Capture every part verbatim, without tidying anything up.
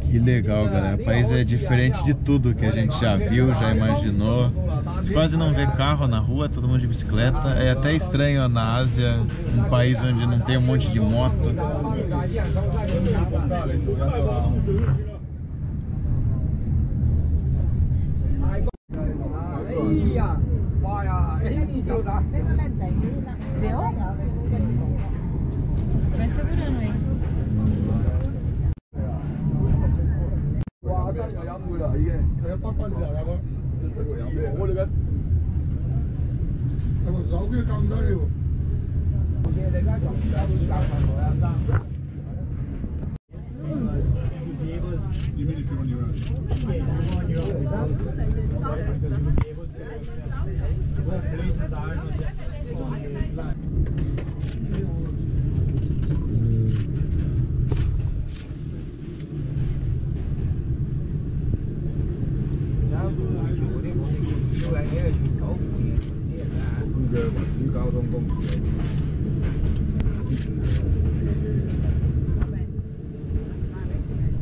Que legal, galera. O país é diferente de tudo que a gente já viu, já imaginou. Quase não vê carro na rua, todo mundo de bicicleta. É até estranho na Ásia, um país onde não tem um monte de moto. Vai segurando aí.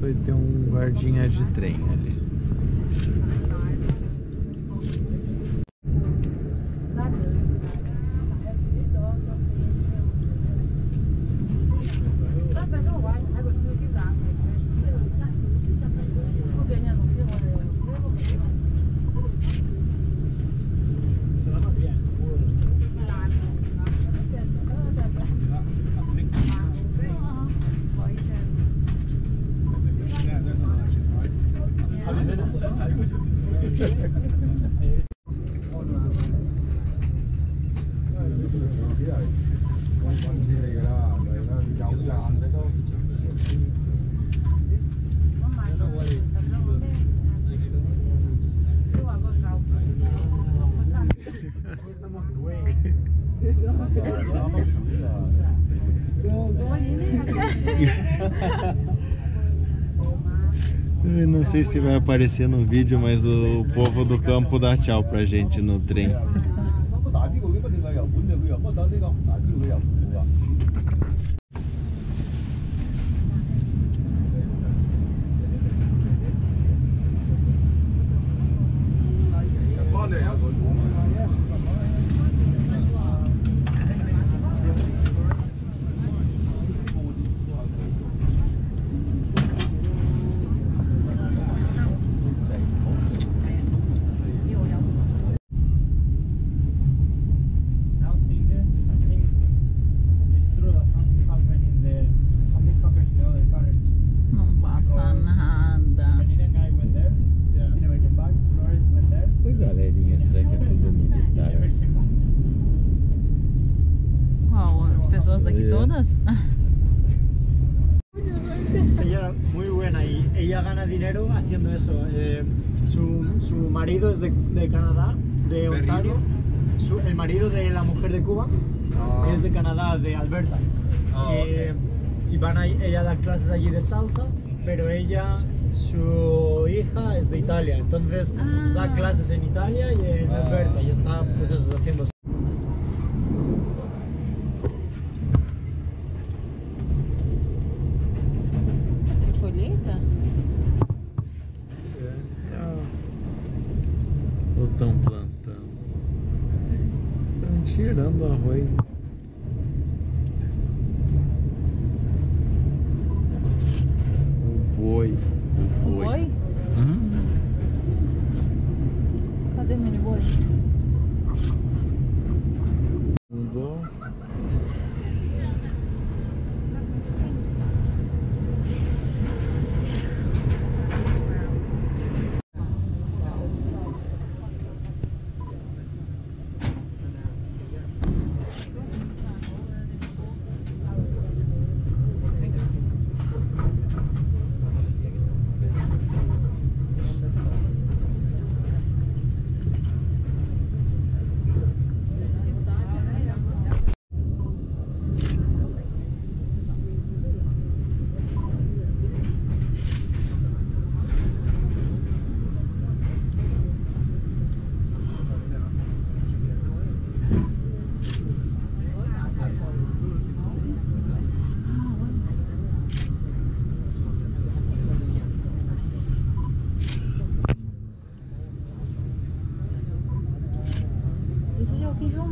Foi ter um guardinha de trem ali. Eu não sei se vai aparecer no vídeo, mas o povo do campo dá tchau pra gente no trem. Ella muy buena y ella gana dinero haciendo eso. Eh, su, su marido es de, de Canadá, de Ontario. Su, el marido de la mujer de Cuba oh. es de Canadá, de Alberta. Oh, eh, okay. Y van a ella a dar clases allí de salsa, pero ella, su hija es de Italia. Entonces ah. da clases en Italia y en ah. Alberta y está pues eso, haciendo. Estão plantando, estão tirando arroz. O boi, o boi. O boi? Uhum. Cadê o mini boi? Mudou.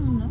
¿no?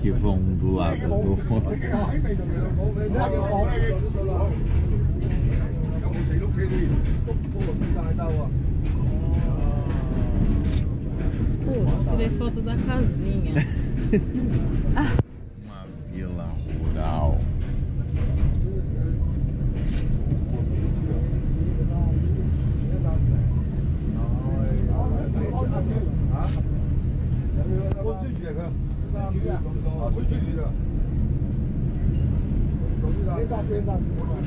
Que vão do lado do... Pô, tirei foto da casinha. Uma vila rural. I have no idea what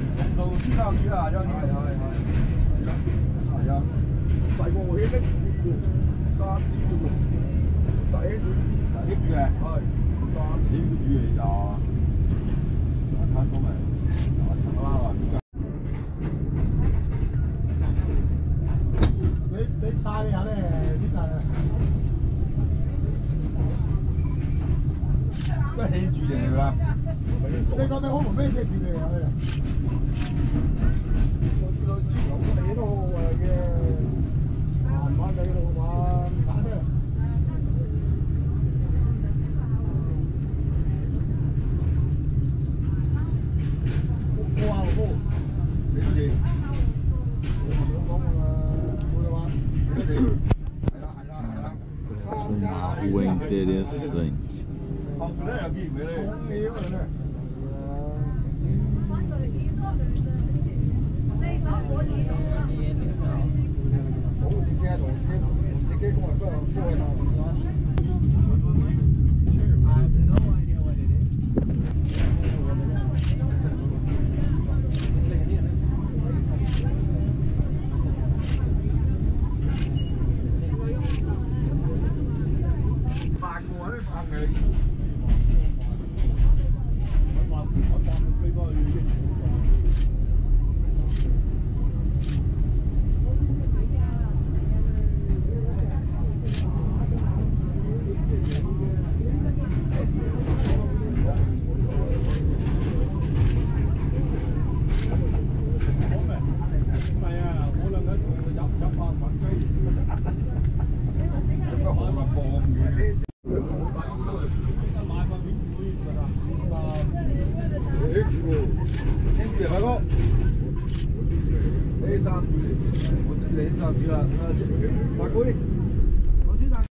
it is.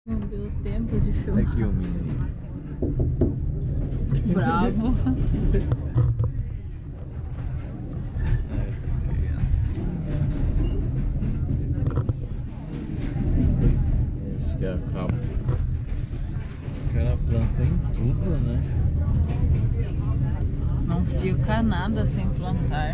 Não deu tempo de filmar. Aqui o menino. Bravo. Acho que é a capa. Os caras plantam em tudo, né? Não fica nada sem plantar.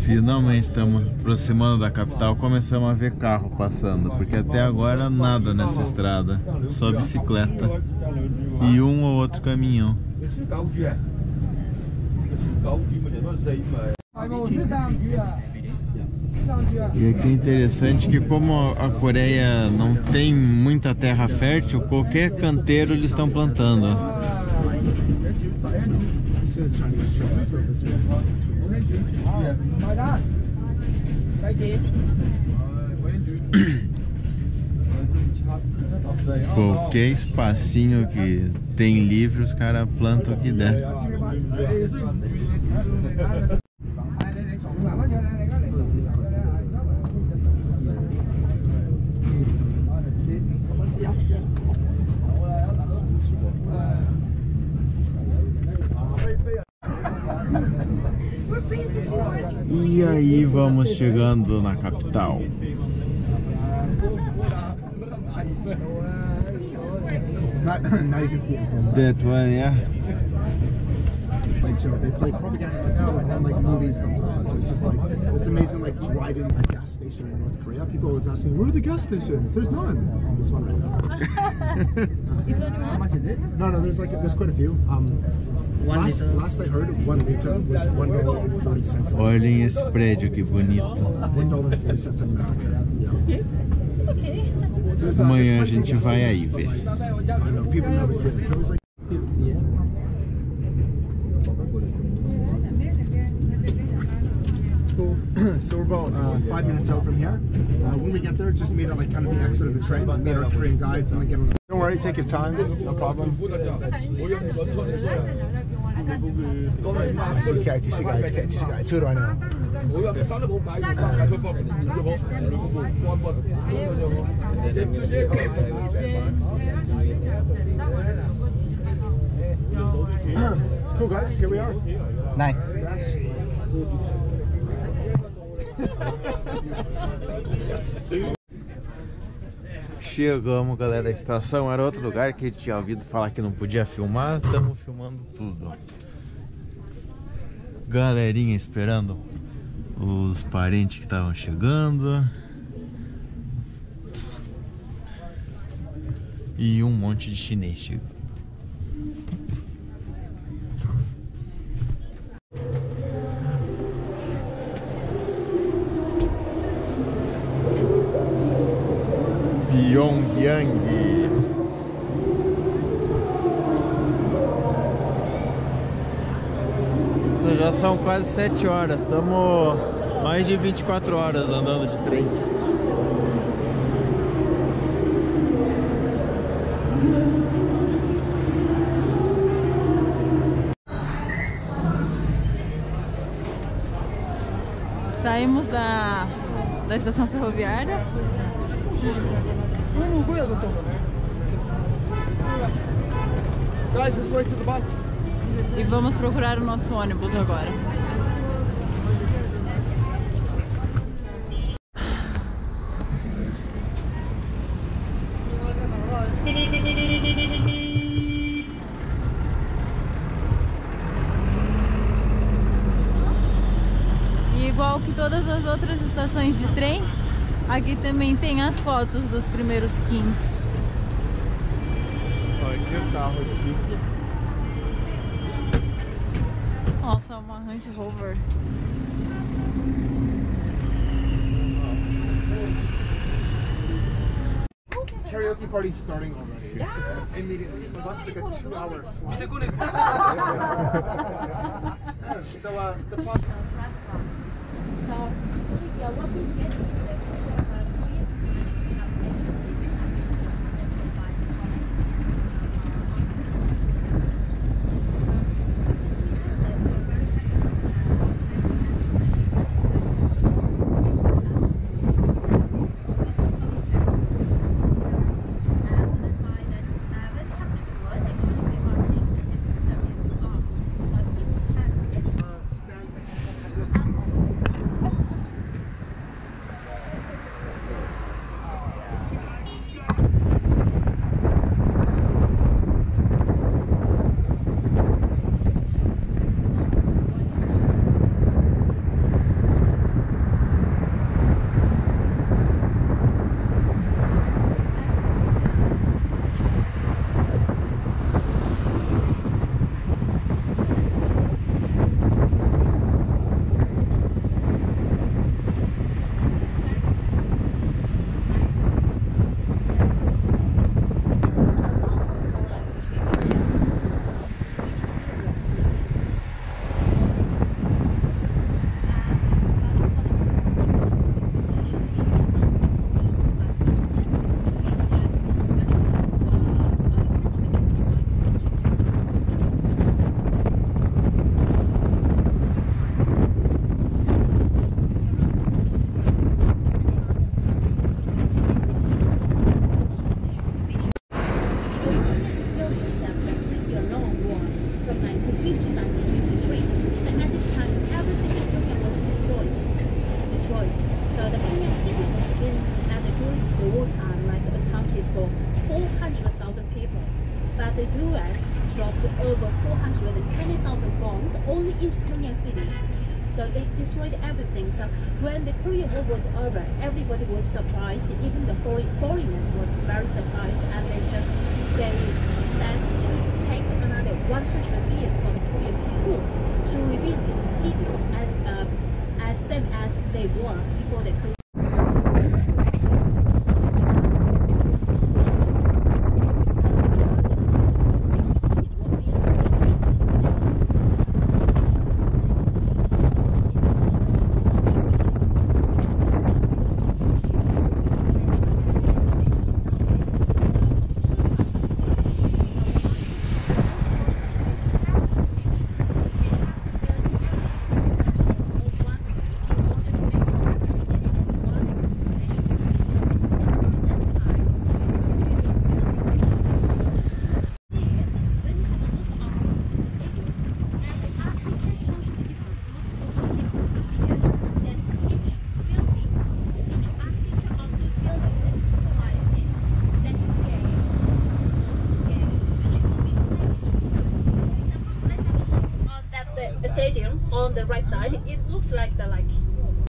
Finalmente estamos aproximando da capital, começamos a ver carro passando, porque até agora nada nessa estrada, só bicicleta e um ou outro caminhão. E aqui é interessante que como a Coreia não tem muita terra fértil, qualquer canteiro eles estão plantando. Qualquer espacinho que tem livre, os caras plantam o que der. E aí vamos chegando na capital. That one, yeah. Like show, they play propaganda festivals and like movies sometimes. So it's just like it's amazing, like driving a gas station in North Korea. People always ask me, where are the gas stations? There's none. This one right now. It's only one. How much is it? No, no. There's like there's quite a few. Um, last last I heard, one liter was one dollar and forty cents. Olhem esse prédio que bonito. One dollar and forty cents America. Okay. Okay. Amanhã a gente vai aí ver. So we're about uh, five minutes out from here. Uh, when we get there, just meet at like kind of the exit of the train, like, meet our Korean guides, and like get on the. Don't worry, take your time. No problem. I see K I T C guides, K I T C guides. Who do I know? Cool guys, here we are. Nice. Chegamos, galera, a estação era outro lugar que tinha ouvido falar que não podia filmar. Estamos filmando tudo. Galerinha esperando os parentes que estavam chegando. E um monte de chinês chegando. Pyongyang. Isso, já são quase sete horas. Estamos mais de vinte e quatro horas andando de trem. Saímos da, da estação ferroviária. E vamos procurar o nosso ônibus agora. E igual que todas as outras estações de trem, aqui também tem as fotos dos primeiros skins. Olha que carro chique. Nossa, uma Range Rover. Karaoke party is starting already. Yes. Immediately. It must take a two hour flight. So uh, the bus... Now, we are working together. Only into Pyongyang city, so they destroyed everything. So when the Korean War was over, everybody was surprised. Even the foreign foreigners was very surprised, and they just they said it would take another one hundred years for the Korean people to rebuild this city as um, as same as they were before the Korean. on the right side, it looks like the like